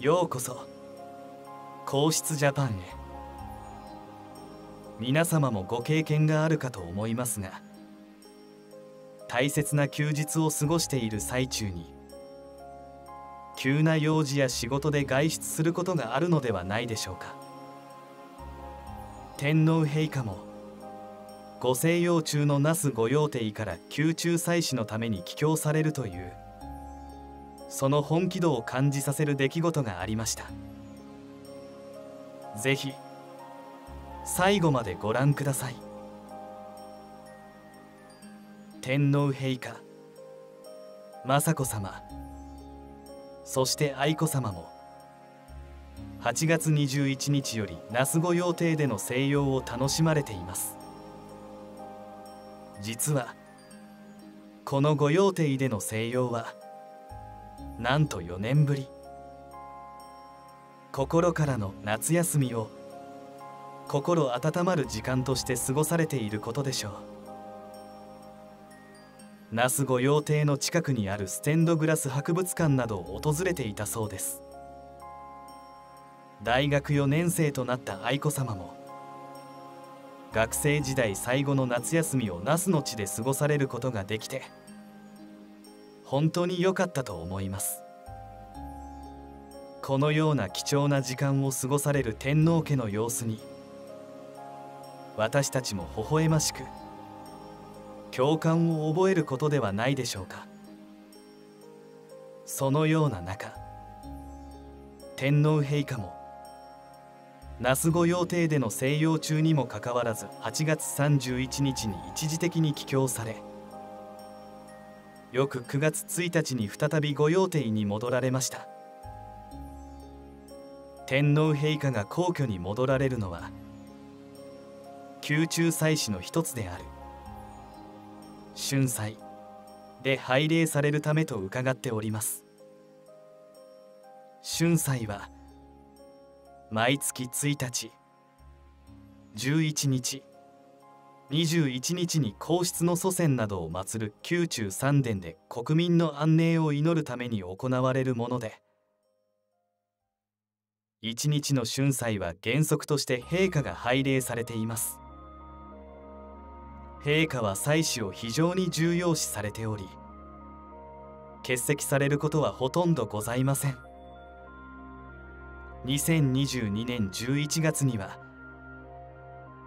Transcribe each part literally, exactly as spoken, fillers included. ようこそ皇室ジャパンへ。皆様もご経験があるかと思いますが、大切な休日を過ごしている最中に急な用事や仕事で外出することがあるのではないでしょうか。天皇陛下もご静養中の那須御用邸から宮中祭祀のために帰京されるという、その本気度を感じさせる出来事がありました。ぜひ最後までご覧ください。天皇陛下、雅子さま、そして愛子さまもはちがつにじゅういちにちより那須御用邸での静養を楽しまれています。実はこの御用邸での静養はなんとよねんぶり、心からの夏休みを心温まる時間として過ごされていることでしょう。那須御用邸の近くにあるステンドグラス博物館などを訪れていたそうです。大学よねん生となった愛子さまも学生時代最後の夏休みを那須の地で過ごされることができて本当に良かったと思います。このような貴重な時間を過ごされる天皇家の様子に私たちも微笑ましく共感を覚えることではないでしょうか。そのような中、天皇陛下も那須御用邸での静養中にもかかわらずはちがつさんじゅういちにちに一時的に帰京され、翌くがつついたちに再び御用邸に戻られました。天皇陛下が皇居に戻られるのは宮中祭祀の一つである春祭で拝礼されるためと伺っております。春祭は毎月ついたち、じゅういちにち、にじゅういちにちに皇室の祖先などを祀る宮中三殿で国民の安寧を祈るために行われるもので、いちにちの春祭は原則として陛下が拝礼されています。陛下は祭祀を非常に重要視されており、欠席されることはほとんどございません。にせんにじゅうにねんじゅういちがつには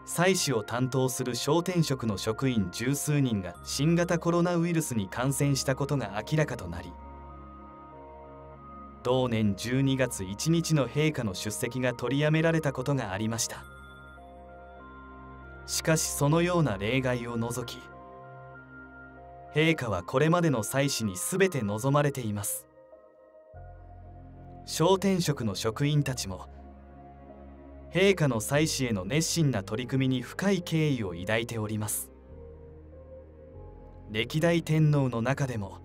祭祀を担当する商店職の職員十数人が新型コロナウイルスに感染したことが明らかとなり、同年じゅうにがつついたちの陛下の出席が取りやめられたことがありました。しかしそのような例外を除き、陛下はこれまでの祭祀に全て臨まれています。商店職の職員たちも陛下の祭祀への熱心な取り組みに深い敬意を抱いております。歴代天皇の中でも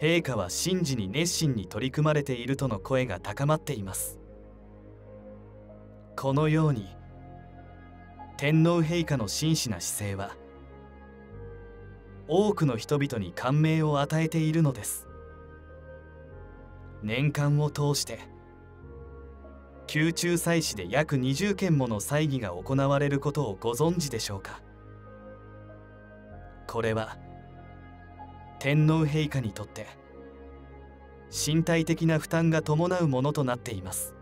陛下は神事に熱心に取り組まれているとの声が高まっています。このように天皇陛下の真摯な姿勢は多くの人々に感銘を与えているのです。年間を通して宮中祭祀で約にじゅっけんもの祭儀が行われることをご存知でしょうか。これは天皇陛下にとって身体的な負担が伴うものとなっています。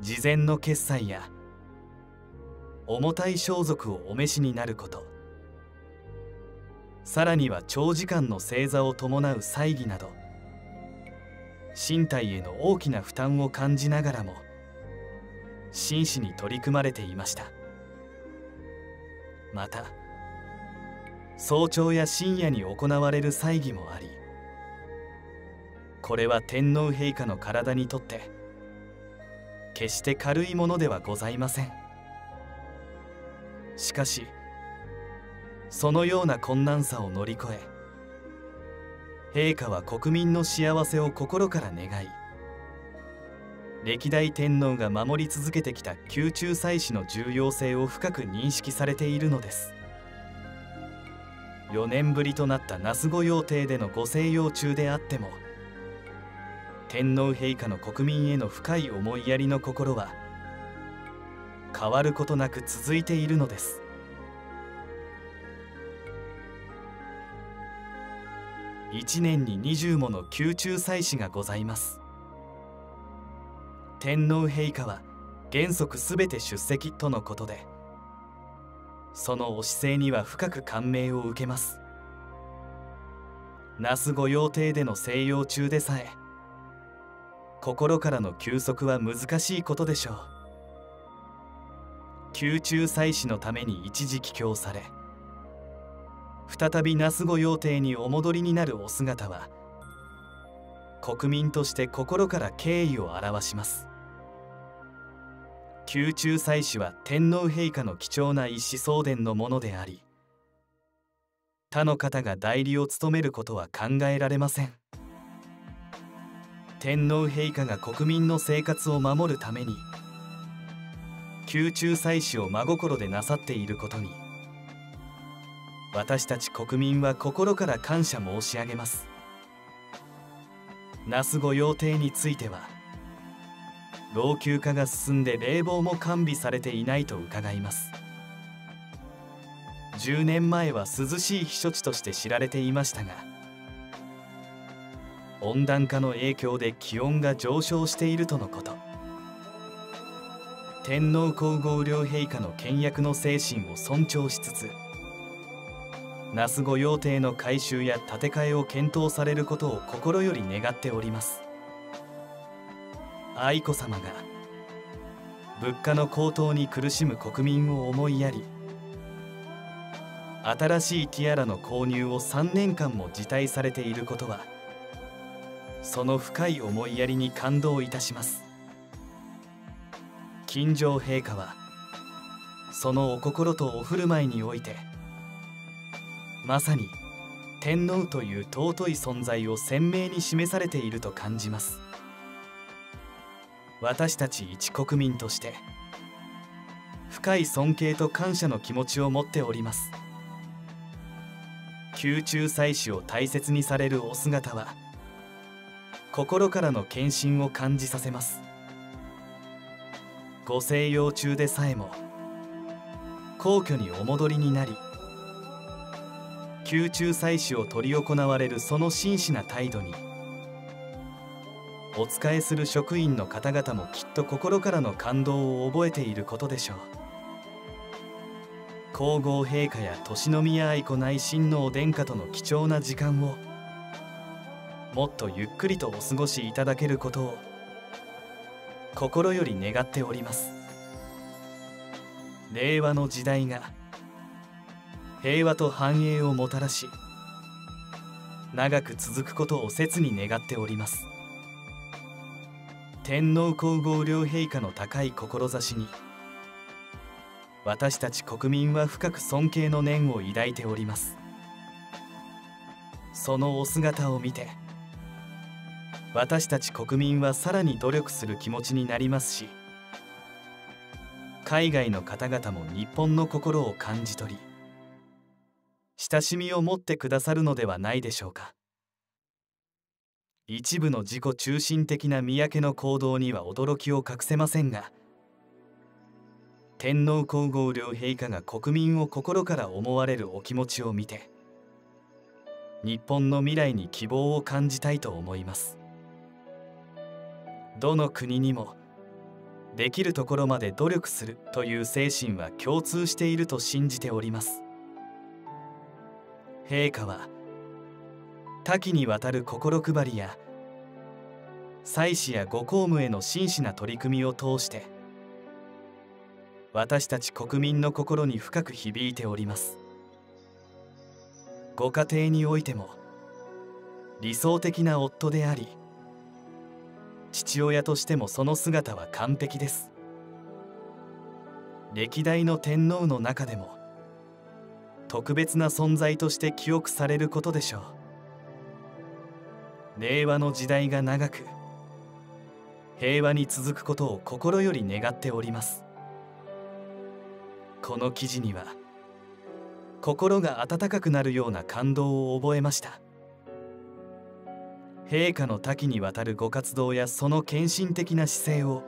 事前の決裁や重たい装束をお召しになること、さらには長時間の正座を伴う祭儀など身体への大きな負担を感じながらも真摯に取り組まれていました。また早朝や深夜に行われる祭儀もあり、これは天皇陛下の体にとって決して軽いものではございません。しかしそのような困難さを乗り越え、陛下は国民の幸せを心から願い、歴代天皇が守り続けてきた宮中祭祀の重要性を深く認識されているのです。よねんぶりとなった那須御用邸でのご静養中であっても天皇陛下の国民への深い思いやりの心は変わることなく続いているのです。いちねんににじゅうもの宮中祭祀がございます。天皇陛下は原則すべて出席とのことで、そのお姿勢には深く感銘を受けます。那須御用邸での静養中でさえ心からの休息は難しいことでしょう。宮中祭祀のために一時帰京され、再び那須御用邸にお戻りになるお姿は国民として心から敬意を表します。宮中祭祀は天皇陛下の貴重な一子相伝のものであり、他の方が代理を務めることは考えられません。天皇陛下が国民の生活を守るために宮中祭祀を真心でなさっていることに、私たち国民は心から感謝申し上げます。那須御用邸については老朽化が進んで冷房も完備されていないと伺います。じゅうねんまえは涼しい避暑地として知られていましたが、温暖化の影響で気温が上昇しているとのこと。天皇皇后両陛下の倹約の精神を尊重しつつ、那須御用邸の改修や建て替えを検討されることを心より願っております。愛子さまが物価の高騰に苦しむ国民を思いやり、新しいティアラの購入をさんねんかんも辞退されていることは、その深い思いやりに感動いたします。金城陛下はそのお心とお振る舞いにおいて、まさに天皇という尊い存在を鮮明に示されていると感じます。私たち一国民として深い尊敬と感謝の気持ちを持っております。宮中祭祀を大切にされるお姿は心からの献身を感じさせます。ご静養中でさえも皇居にお戻りになり、宮中祭祀を執り行われるその真摯な態度に、お仕えする職員の方々もきっと心からの感動を覚えていることでしょう。皇后陛下や敬宮愛子内親王殿下との貴重な時間をもっとゆっくりとお過ごしいただけることを心より願っております。令和の時代が平和と繁栄をもたらし、長く続くことを切に願っております。天皇皇后両陛下の高い志に、私たち国民は深く尊敬の念を抱いております。そのお姿を見て、私たち国民はさらに努力する気持ちになりますし、海外の方々も日本の心を感じ取り、親しみを持ってくださるのではないでしょうか。一部の自己中心的な宮家の行動には驚きを隠せませんが、天皇皇后両陛下が国民を心から思われるお気持ちを見て、日本の未来に希望を感じたいと思います。どの国にもできるところまで努力するという精神は共通していると信じております。陛下は多岐にわたる心配りや祭祀やご公務への真摯な取り組みを通して、私たち国民の心に深く響いております。ご家庭においても理想的な夫であり、父親としてもその姿は完璧です。歴代の天皇の中でも特別な存在として記憶されることでしょう。令和の時代が長く平和に続くことを心より願っております。この記事には心が温かくなるような感動を覚えました。陛下の多岐にわたるご活動やその献身的な姿勢を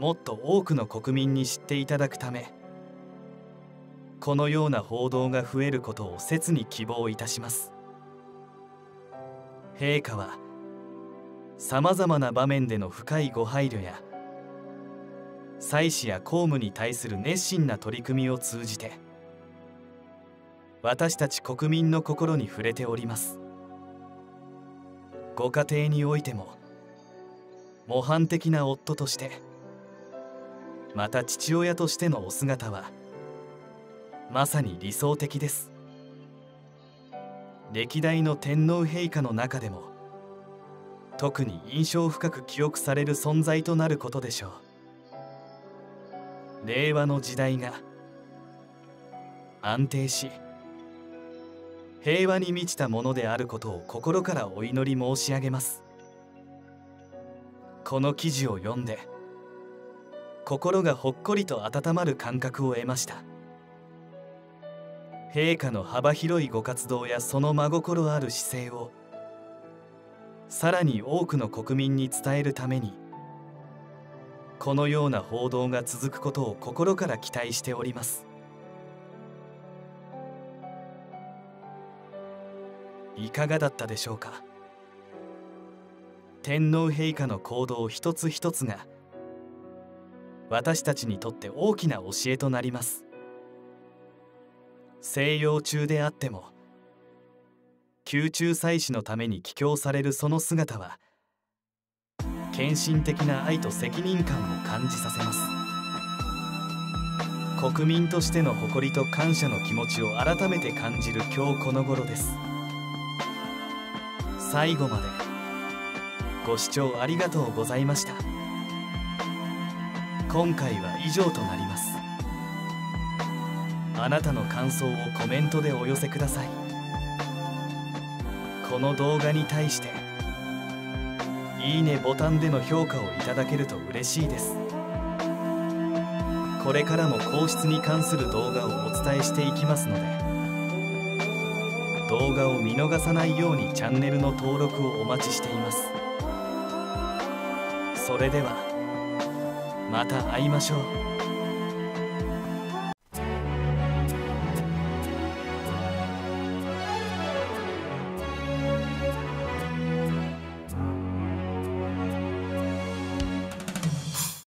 もっと多くの国民に知っていただくため、このような報道が増えることを切に希望いたします。陛下はさまざまな場面での深いご配慮や祭祀や公務に対する熱心な取り組みを通じて私たち国民の心に触れております。ご家庭においても模範的な夫として、また父親としてのお姿はまさに理想的です。歴代の天皇陛下の中でも特に印象深く記憶される存在となることでしょう。令和の時代が安定し平和に満ちたものであることを心からお祈り申し上げます。この記事を読んで心がほっこりと温まる感覚を得ました。陛下の幅広いご活動やその真心ある姿勢をさらに多くの国民に伝えるために、このような報道が続くことを心から期待しております。いかがだったでしょうか。天皇陛下の行動一つ一つが私たちにとって大きな教えとなります。静養中であっても宮中祭祀のために帰京されるその姿は、献身的な愛と責任感を感じさせます。国民としての誇りと感謝の気持ちを改めて感じる今日この頃です。最後までご視聴ありがとうございました。今回は以上となります。あなたの感想をコメントでお寄せください。この動画に対していいねボタンでの評価をいただけると嬉しいです。これからも皇室に関する動画をお伝えしていきますので、動画を見逃さないようにチャンネルの登録をお待ちしています。それではまた会いましょう。